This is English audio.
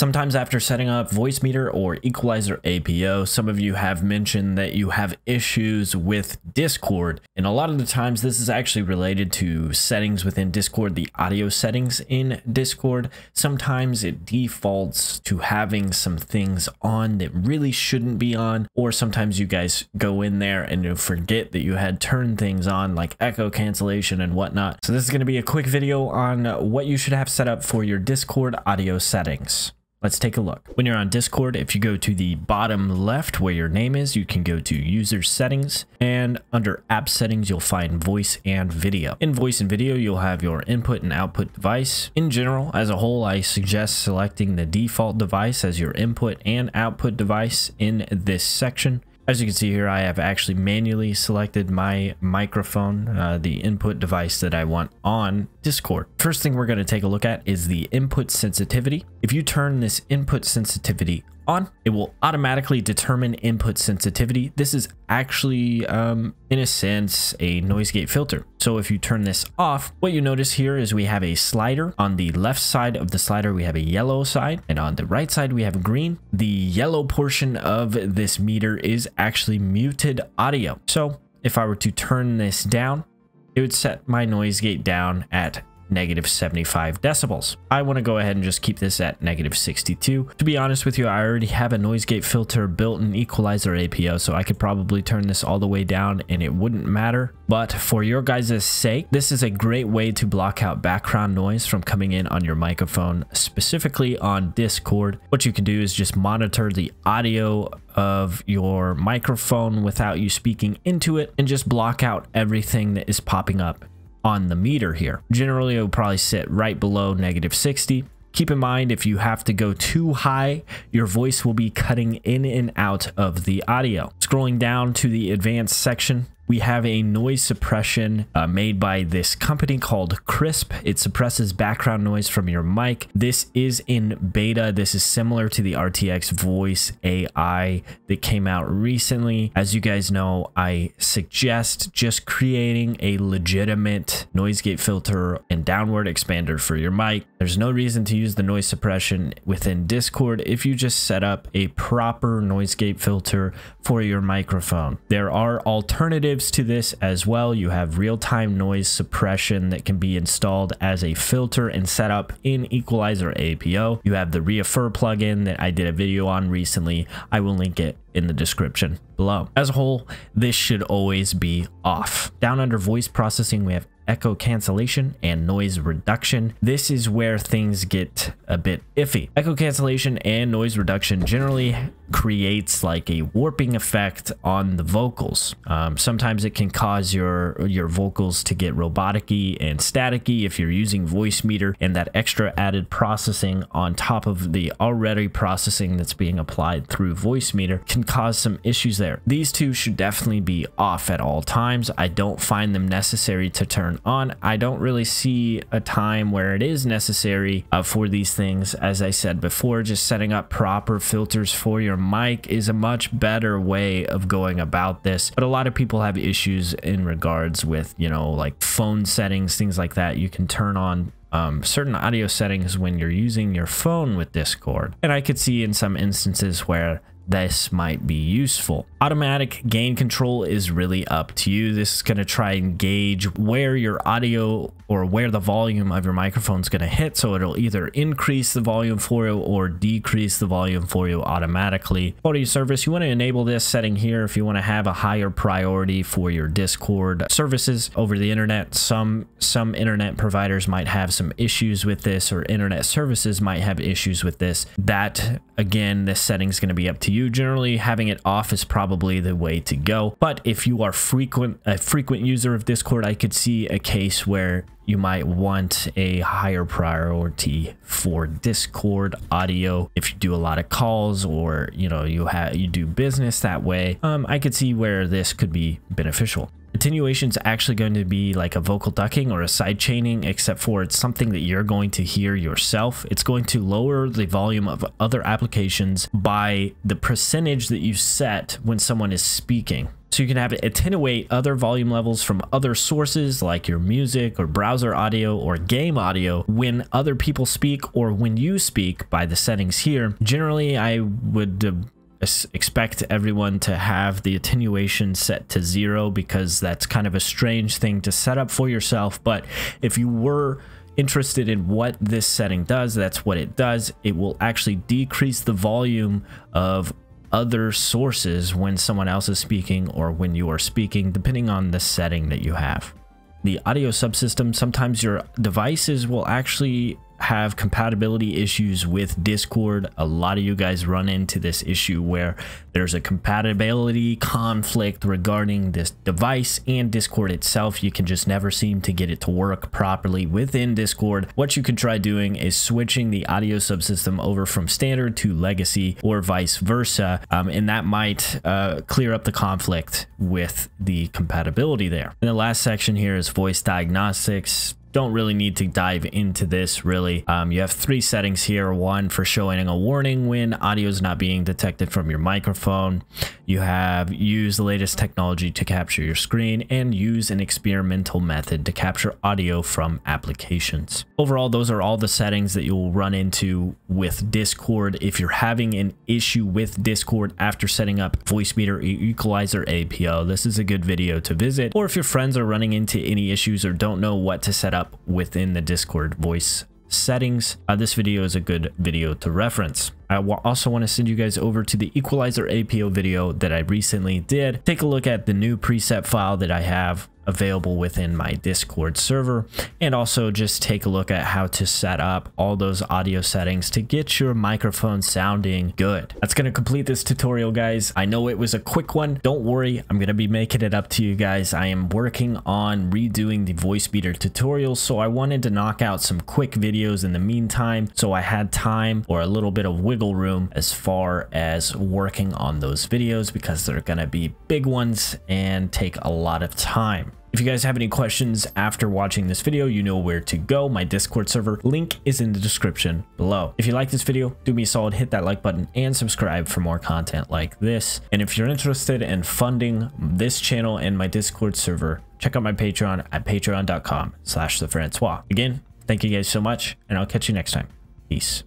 Sometimes after setting up VoiceMeeter or Equalizer APO, some of you have mentioned that you have issues with Discord. And a lot of the times this is actually related to settings within Discord, the audio settings in Discord. Sometimes it defaults to having some things on that really shouldn't be on, or sometimes you guys go in there and you forget that you had turned things on like echo cancellation and whatnot. So this is going to be a quick video on what you should have set up for your Discord audio settings. Let's take a look. When you're on Discord, if you go to the bottom left where your name is, you can go to user settings, and under app settings, you'll find voice and video. In voice and video, you'll have your input and output device. In general, as a whole, I suggest selecting the default device as your input and output device in this section. As you can see here, I have actually manually selected my microphone, the input device that I want on Discord. First thing we're going to take a look at is the input sensitivity. If you turn this input sensitivity on, it will automatically determine input sensitivity. This is actually, in a sense, a noise gate filter. So if you turn this off, what you notice here is we have a slider. On the left side of the slider, we have a yellow side, and on the right side, we have green. The yellow portion of this meter is actually muted audio. So if I were to turn this down, it would set my noise gate down at negative 75 decibels. I want to go ahead and just keep this at negative 62. To be honest with you, I already have a noise gate filter built in Equalizer APO, so I could probably turn this all the way down and it wouldn't matter. But for your guys' sake, this is a great way to block out background noise from coming in on your microphone, specifically on Discord. What you can do is just monitor the audio of your microphone without you speaking into it and just block out everything that is popping up on the meter here. Generally, it'll probably sit right below negative 60. Keep in mind, if you have to go too high, your voice will be cutting in and out of the audio. Scrolling down to the advanced section, we have a noise suppression made by this company called Crisp. It suppresses background noise from your mic. This is in beta. This is similar to the RTX Voice AI that came out recently. As you guys know, I suggest just creating a legitimate noise gate filter and downward expander for your mic. There's no reason to use the noise suppression within Discord if you just set up a proper noise gate filter for your microphone. There are alternatives to this as well. You have real-time noise suppression that can be installed as a filter and set up in Equalizer APO. You have the ReaFir plugin that I did a video on recently. I will link it in the description below. As a whole, this should always be off. Down under voice processing, we have echo cancellation and noise reduction. This is where things get a bit iffy. Echo cancellation and noise reduction generally creates like a warping effect on the vocals. Sometimes it can cause your vocals to get robotic-y and staticky if you're using VoiceMeeter and that extra added processing on top of the already processing that's being applied through VoiceMeeter can cause some issues there. These two should definitely be off at all times. I don't find them necessary to turn on. I don't really see a time where it is necessary for these things. As I said before, just setting up proper filters for your mic is a much better way of going about this, but a lot of people have issues in regards with, you know, like phone settings, things like that. You can turn on certain audio settings when you're using your phone with Discord, and I could see in some instances where this might be useful. Automatic gain control is really up to you. This is going to try and gauge where your audio or where the volume of your microphone is going to hit. So it'll either increase the volume for you or decrease the volume for you automatically. Audio service, you want to enable this setting here if you want to have a higher priority for your Discord services over the internet. Some internet providers might have some issues with this, or internet services might have issues with this. That, again, this setting is going to be up to you. Generally, having it off is probably the way to go. But if you are a frequent user of Discord, I could see a case where you might want a higher priority for Discord audio. If you do a lot of calls, or you do business that way, I could see where this could be beneficial. Attenuation is actually going to be like a vocal ducking or a side chaining, except for it's something that you're going to hear yourself. It's going to lower the volume of other applications by the percentage that you set when someone is speaking. so you can have it attenuate other volume levels from other sources like your music or browser audio or game audio when other people speak or when you speak by the settings here. Generally, I would expect everyone to have the attenuation set to 0 because that's kind of a strange thing to set up for yourself. But if you were interested in what this setting does, that's what it does. It will actually decrease the volume of other sources when someone else is speaking or when you are speaking, depending on the setting that you have. The audio subsystem, sometimes your devices will actually have compatibility issues with Discord. A lot of you guys run into this issue where there's a compatibility conflict regarding this device and Discord itself. You can just never seem to get it to work properly within Discord. What you could try doing is switching the audio subsystem over from standard to legacy or vice versa, and that might clear up the conflict with the compatibility there. And the last section here is voice diagnostics. Don't really need to dive into this really. You have 3 settings here. One for showing a warning when audio is not being detected from your microphone. You have use the latest technology to capture your screen and use an experimental method to capture audio from applications. Overall, those are all the settings that you'll run into with Discord. If you're having an issue with Discord after setting up VoiceMeeter Equalizer APO, this is a good video to visit. Or if your friends are running into any issues or don't know what to set up within the Discord voice settings, this video is a good video to reference. I also want to send you guys over to the Equalizer APO video that I recently did. Take a look at the new preset file that I have available within my Discord server, and also just take a look at how to set up all those audio settings to get your microphone sounding good. That's going to complete this tutorial, guys. I know it was a quick one. Don't worry, I'm going to be making it up to you guys. I am working on redoing the VoiceMeeter tutorial, so I wanted to knock out some quick videos in the meantime, so I had time or a little bit of wiggle room as far as working on those videos, because they're going to be big ones and take a lot of time. If you guys have any questions after watching this video, you know where to go. My Discord server link is in the description below. If you like this video, do me a solid, hit that like button and subscribe for more content like this. And if you're interested in funding this channel and my Discord server, check out my Patreon at patreon.com/thefrancois. Again, thank you guys so much, and I'll catch you next time. Peace.